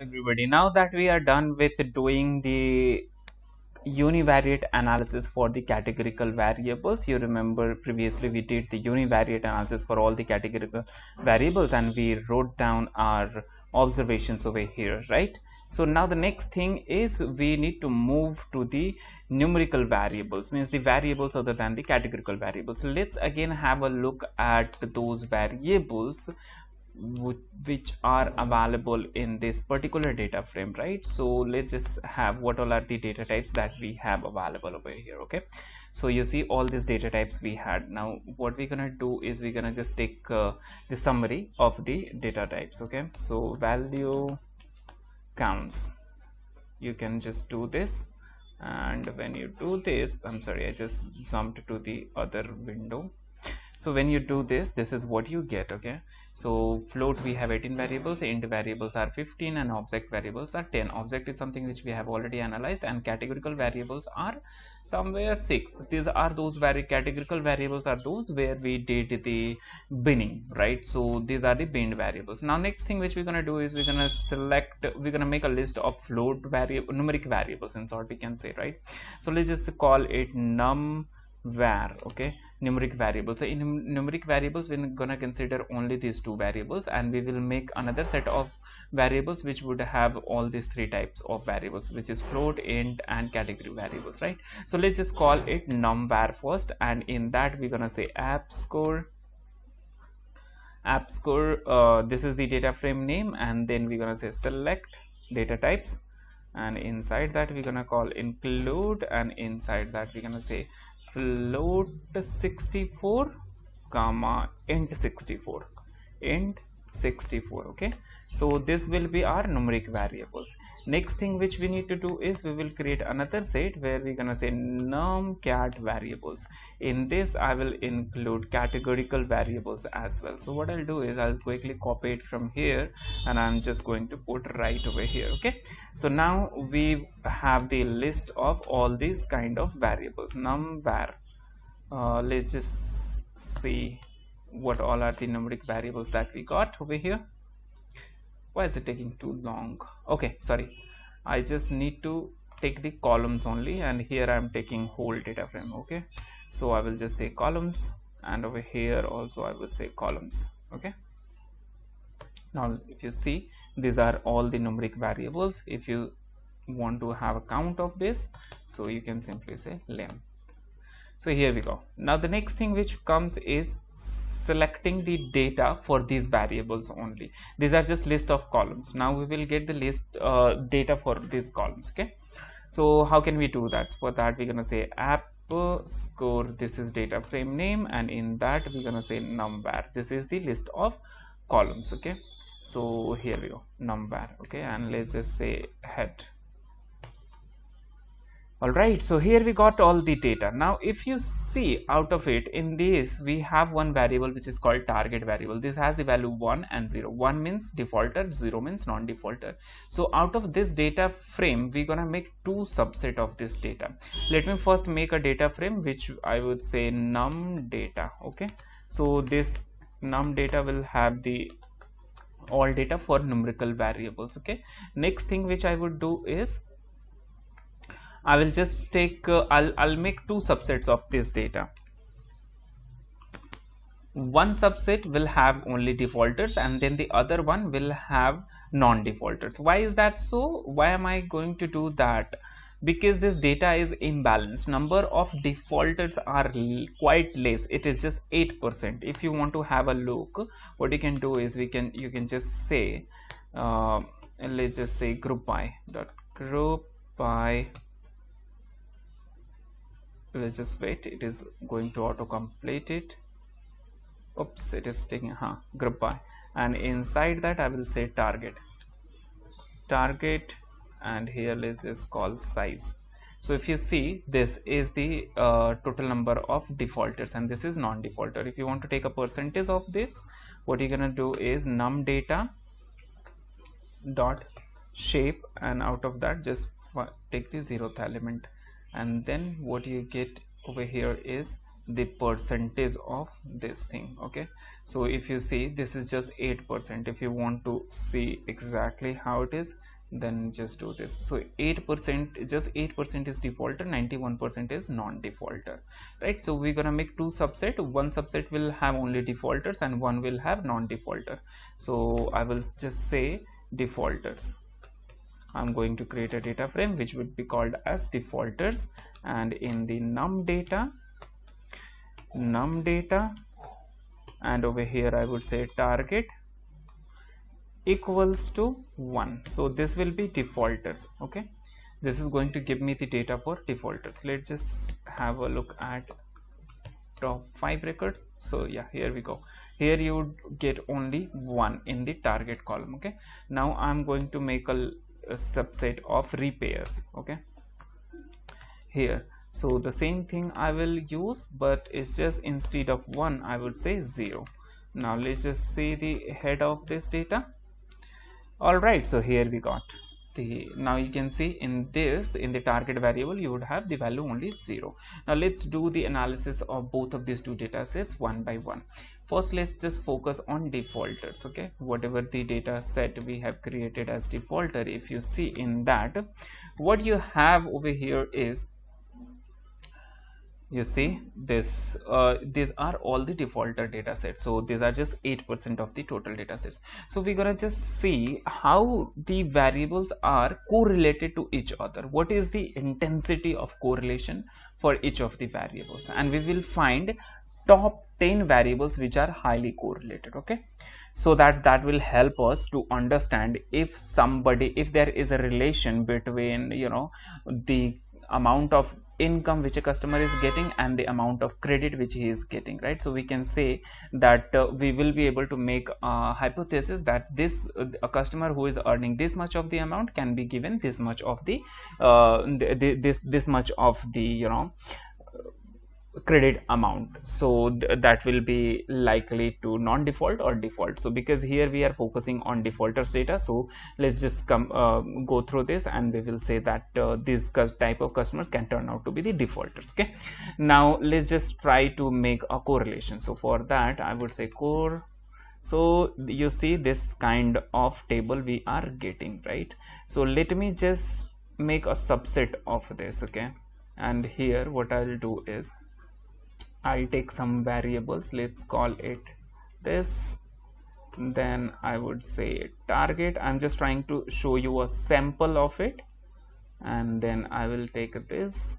everybody, now that we are done with doing the univariate analysis for the categorical variables, you remember previously we did the univariate analysis for all the categorical variables and we wrote down our observations over here, right? So now the next thing is we need to move to the numerical variables, means the variables other than the categorical variables. So let's again have a look at those variables which are available in this particular data frame, right? So let's just have what all are the data types that we have available over here. Okay, so you see all these data types we had. Now what we're gonna do is we're gonna just take the summary of the data types. Okay, so value counts, you can just do this, and when you do this, I'm sorry, I just jumped to the other window. So when you do this, this is what you get. Okay, so float we have 18 variables, int variables are 15 and object variables are 10. Object is something which we have already analyzed, and categorical variables are somewhere 6. These are those categorical variables are those where we did the binning, right? So these are the binned variables. Now next thing which we're gonna do is we're gonna make a list of float numeric variables, in short we can say, right? So let's just call it num var. Okay, numeric variables. So in numeric variables we're gonna consider only these two variables, and we will make another set of variables which would have all these three types of variables, which is float, int and category variables, right? So let's just call it numVar first, and in that we're gonna say app score, this is the data frame name, and then we're gonna say select data types, and inside that we're gonna call include, and inside that we're gonna say float 64 comma int 64. Okay, so this will be our numeric variables. Next thing which we need to do is we will create another set where we're gonna say numcat variables. In this I will include categorical variables as well. So what I'll do is I'll quickly copy it from here and I'm just going to put right over here. Okay, so now we have the list of all these kind of variables. Numvar, let's just see what all are the numeric variables that we got over here. Why is it taking too long? Okay, sorry, I just need to take the columns only, and here I am taking whole data frame. Okay, so I will just say columns, and over here also I will say columns. Okay, now if you see, these are all the numeric variables. If you want to have a count of this, so you can simply say lim. So here we go. Now the next thing which comes is selecting the data for these variables only. These are just list of columns. Now we will get the list data for these columns. Okay, so how can we do that? For that we're gonna say app score, this is data frame name, and in that we're gonna say numvar, this is the list of columns. Okay, so here we go, numvar. Okay, and let's just say head. Alright, so here we got all the data. Now if you see out of it, in this we have one variable which is called target variable. This has the value 1 and 0. 1 means defaulter, 0 means non-defaulter. So out of this data frame we're gonna make two subset of this data. Let me first make a data frame which I would say num data. Okay, so this num data will have the all data for numerical variables. Okay, next thing which I would do is I will just take I'll make two subsets of this data. One subset will have only defaulters, and then the other one will have non-defaulters. Why is that so? Why am I going to do that? Because this data is imbalanced. Number of defaulters are quite less, it is just 8%. If you want to have a look, what you can do is you can just say let's just say group by dot group by. Let's just wait, it is going to auto complete it. Oops, it is taking group by, and inside that I will say target, and here let's just call size. So if you see, this is the total number of defaulters and this is non-defaulter. If you want to take a percentage of this, what you're gonna do is num data dot shape, and out of that just take the zeroth element, and then what you get over here is the percentage of this thing. Okay, so if you see, this is just 8%. If you want to see exactly how it is, then just do this. So 8%, just 8% is defaulter, 91% is non-defaulter, right? So we're gonna make two subset. One subset will have only defaulters and one will have non-defaulter. So I will just say defaulters. I'm going to create a data frame which would be called as defaulters, and in the num data, and over here I would say target equals to 1. So this will be defaulters. Okay, this is going to give me the data for defaulters. Let's just have a look at top 5 records. So yeah, here we go. Here you would get only 1 in the target column. Okay, now I'm going to make a subset of repairs. Okay, here, so the same thing I will use, but it's just instead of 1 I would say 0. Now let's just see the head of this data. Alright, so here we got the, now you can see in this, in the target variable you would have the value only 0. Now let's do the analysis of both of these two data sets one by one. First, let's just focus on defaulters. Okay, whatever the data set we have created as defaulter, if you see in that, what you have over here is, you see this, these are all the defaulter data sets. So these are just 8% of the total data sets. So we're gonna just see how the variables are correlated to each other. What is the intensity of correlation for each of the variables, and we will find top 10 variables which are highly correlated. Okay, so that will help us to understand if there is a relation between, you know, the amount of income which a customer is getting and the amount of credit which he is getting, right? So we can say that we will be able to make a hypothesis that this a customer who is earning this much of the amount can be given this much of the this much of the, you know, credit amount. So that will be likely to non-default or default. So because here we are focusing on defaulters data, so let's just go through this, and we will say that this type of customers can turn out to be the defaulters. Okay, now let's just try to make a correlation. So for that I would say core. So you see this kind of table we are getting, right? So let me just make a subset of this. Okay, and here what I'll do is I'll take some variables, let's call it this, then I would say target. I'm just trying to show you a sample of it, and then I will take this,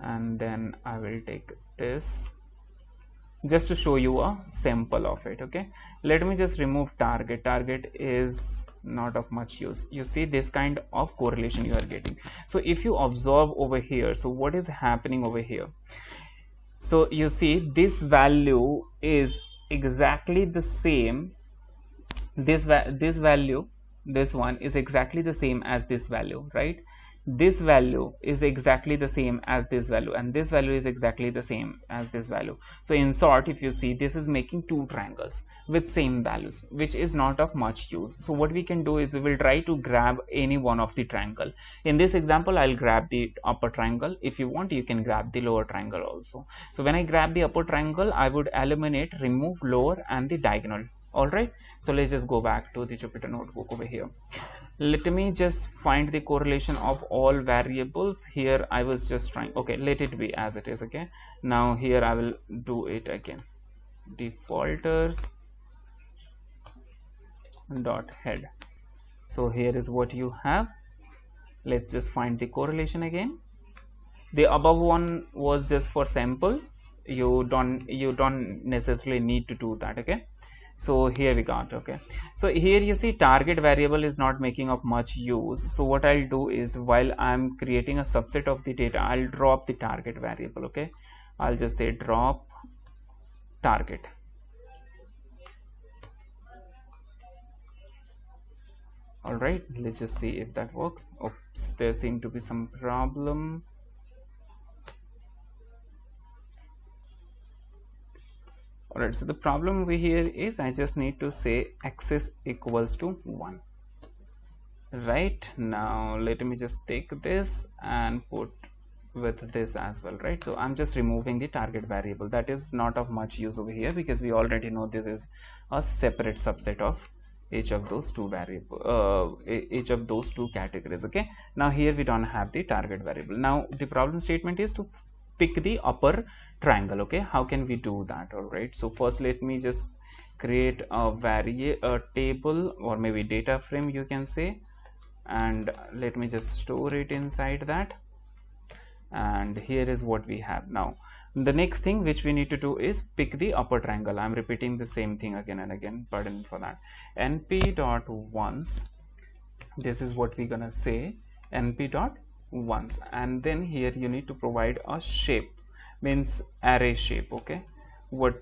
and then I will take this, just to show you a sample of it. Okay, let me just remove target. Target is not of much use. You see this kind of correlation you are getting. So if you observe over here, so what is happening over here? So you see this value is exactly the same, this value, this one is exactly the same as this value, right? This value is exactly the same as this value, and this value is exactly the same as this value. So in sort, if you see, this is making two triangles with same values, which is not of much use. So what we can do is we will try to grab any one of the triangle. In this example I'll grab the upper triangle. If you want, you can grab the lower triangle also. So when I grab the upper triangle, I would eliminate, remove lower and the diagonal. Alright, so let's just go back to the Jupyter notebook over here. Let me just find the correlation of all variables. Here I was just trying, okay, let it be as it is. Okay, now here I will do it again, defaulters dot head. So here is what you have. Let's just find the correlation again. The above one was just for sample, you don't necessarily need to do that. Okay, so here we got, okay, so here you see target variable is not making of much use. So what I'll do is, while I'm creating a subset of the data, I'll drop the target variable. Okay, I'll just say drop target. All right, let's just see if that works. Oops, there seem to be some problem. Alright, so the problem over here is I just need to say axis equals to 1. Right, now let me just take this and put with this as well, right? So I'm just removing the target variable. That is not of much use over here because we already know this is a separate subset of each of those two variable, each of those two categories. Okay, now here we don't have the target variable. Now the problem statement is to pick the upper triangle. Okay, how can we do that? All right, so first let me just create a table or maybe data frame you can say, and let me just store it inside that, and here is what we have. Now the next thing which we need to do is pick the upper triangle. I'm repeating the same thing again and again, pardon for that. np.once, this is what we're gonna say, np.once, and then here you need to provide a shape, means array shape. Okay, what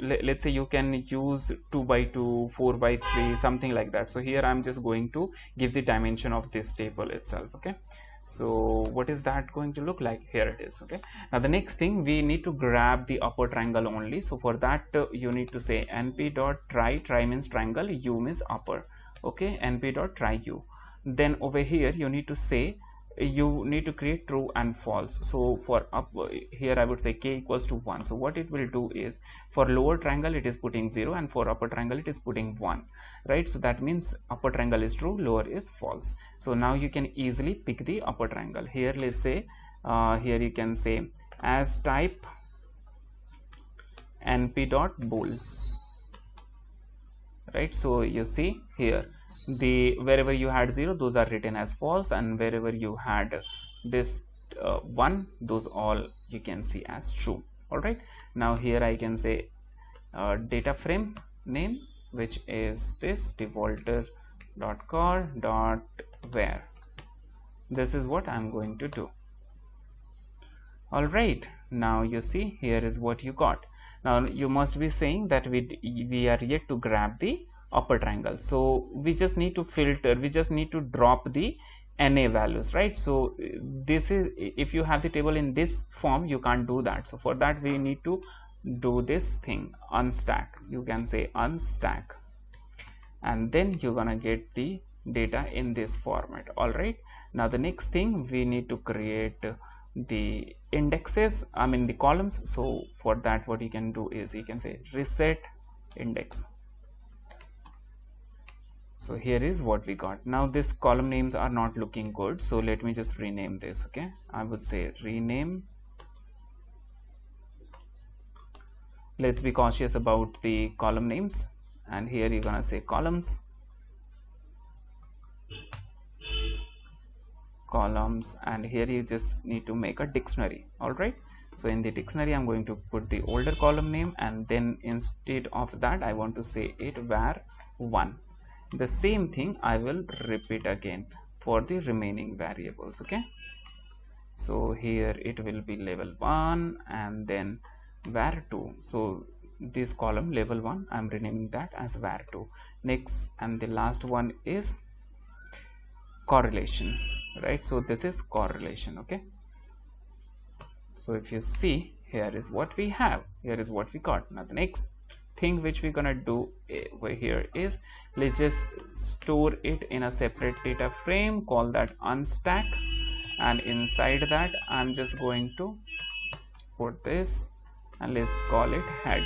let's say you can use 2 by 2, 4 by 3, something like that. So here I'm just going to give the dimension of this table itself. Okay, so what is that going to look like? Here it is. Okay, now the next thing, we need to grab the upper triangle only. So for that you need to say np.try, try means triangle, u means upper. Okay, np.try u. then over here you need to say, you need to create true and false. So for up here I would say k equals to 1. So what it will do is, for lower triangle it is putting 0, and for upper triangle it is putting 1, right? So that means upper triangle is true, lower is false. So now you can easily pick the upper triangle. Here let's say here you can say as type np.bool, right? So you see here, the wherever you had 0, those are written as false, and wherever you had this 1, those all you can see as true. All right, now here I can say data frame name, which is this defaulter.char.var. this is what I'm going to do. All right, now you see here is what you got. Now you must be saying that we are yet to grab the upper triangle, so we just need to filter, we just need to drop the NA values, right? So this is, if you have the table in this form, you can't do that. So for that we need to do this thing, unstack. You can say unstack, and then you're gonna get the data in this format. All right, now the next thing, we need to create the indexes, I mean the columns. So for that what you can do is, you can say reset index. So here is what we got. Now this column names are not looking good, so let me just rename this. Okay, I would say rename. Let's be cautious about the column names, and here you're gonna say columns, and here you just need to make a dictionary. All right, so in the dictionary I'm going to put the older column name, and then instead of that I want to say it var1. The same thing I will repeat again for the remaining variables. Okay, so here it will be level 1, and then var2. So this column level 1, I'm renaming that as var2. Next and the last one is correlation, right? So this is correlation. Okay, so if you see, here is what we have, here is what we got. Now the next thing which we're gonna do over here is, let's just store it in a separate data frame, call that unstack, and inside that I'm just going to put this, and let's call it head.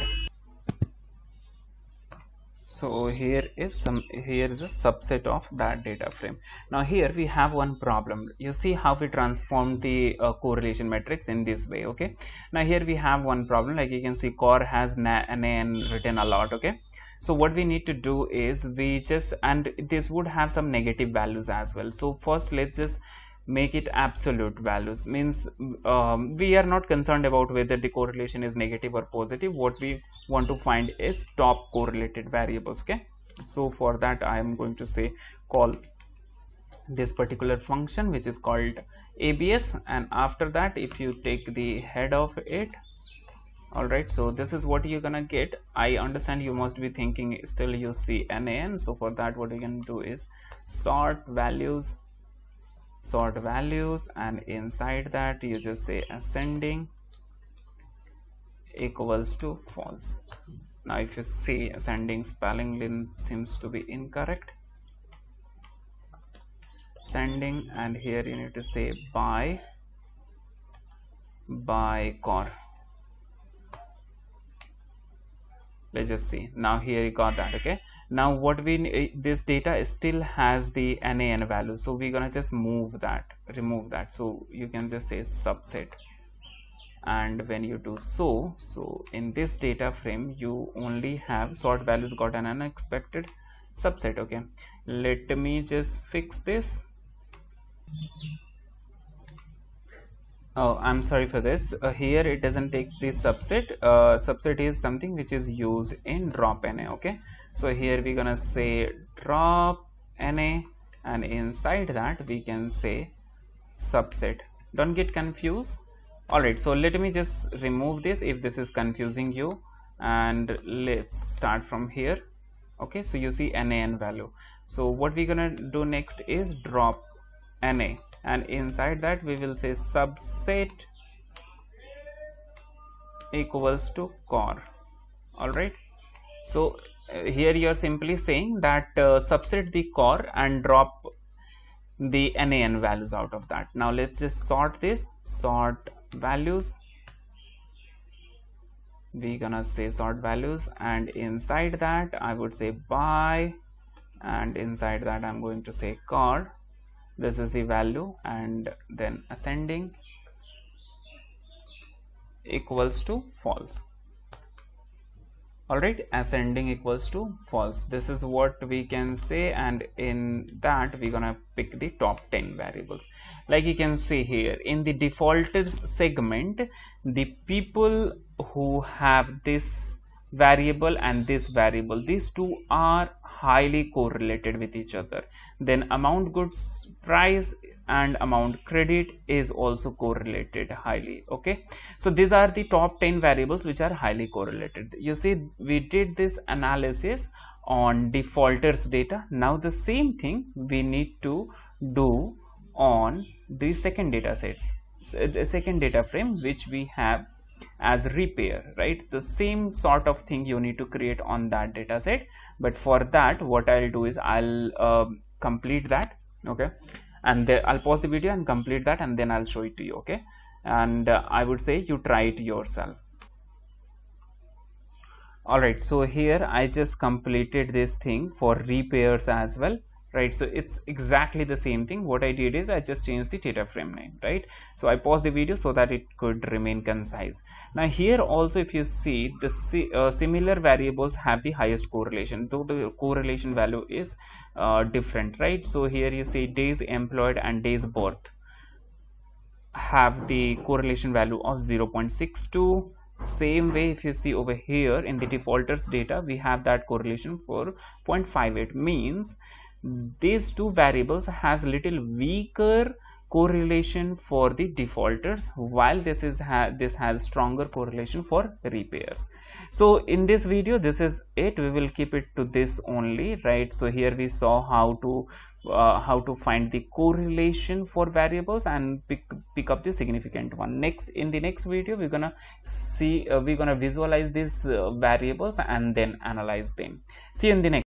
So here is a subset of that data frame. Now here we have one problem. You see how we transformed the correlation matrix in this way. Okay, now here we have one problem, like you can see cor has NaN written a lot. Okay, so what we need to do is, we just, and this would have some negative values as well. So first let's just make it absolute values, means we are not concerned about whether the correlation is negative or positive. What we want to find is top correlated variables. Okay, so for that I am going to say call this particular function, which is called abs, and after that if you take the head of it. All right, so this is what you're gonna get. I understand you must be thinking still you see NaN. So for that what you can do is sort values, and inside that you just say ascending equals to false. Now if you see, ascending spelling seems to be incorrect, ascending, and here you need to say by by core. Let's just see. Now here you got that. Okay, now what we, this data still has the NaN value, so we're gonna just move that, remove that. So you can just say subset, and when you do so, so in this data frame you only have sort values got an unexpected subset. Okay, let me just fix this. Oh, I'm sorry for this. Here it doesn't take the subset. Subset is something which is used in drop NA. Okay, so here we're gonna say drop NA, and inside that we can say subset. Don't get confused. Alright, so let me just remove this if this is confusing you, and let's start from here. Okay, so you see NaN value. So what we're gonna do next is drop NA, and inside that we will say subset equals to core. All right, so here you are simply saying that subset the core and drop the NaN values out of that. Now let's just sort this, sort values, we gonna say sort values, and inside that I would say by, and inside that I'm going to say core. This is the value, and then ascending equals to false. Alright, ascending equals to false. This is what we can say, and in that we're gonna pick the top 10 variables. Like you can see here in the defaulters segment, the people who have this variable and this variable, these two are highly correlated with each other. Then amount goods price and amount credit is also correlated highly. Okay, so these are the top 10 variables which are highly correlated. You see, we did this analysis on defaulters data. Now the same thing we need to do on the second data sets, so the second data frame which we have as repair, right? The same sort of thing you need to create on that data set, but for that what I'll do is I'll complete that. Okay, and then I'll pause the video and complete that, and then I'll show it to you. Okay, and I would say you try it yourself. Alright, so here I just completed this thing for repairs as well, right? So it's exactly the same thing. What I did is I just changed the data frame name, right? So I paused the video so that it could remain concise. Now here also, if you see, the similar variables have the highest correlation, though the correlation value is different, right? So here you see days employed and days birth have the correlation value of 0.62. Same way, if you see over here in the defaulters data, we have that correlation for 0.58. means these two variables has little weaker correlation for the defaulters, while this has stronger correlation for repairs. So in this video, this is it. We will keep it to this only, right? So here we saw how to find the correlation for variables and pick up the significant one. Next, in the next video, we're gonna see, we're gonna visualize these variables and then analyze them. See you in the next.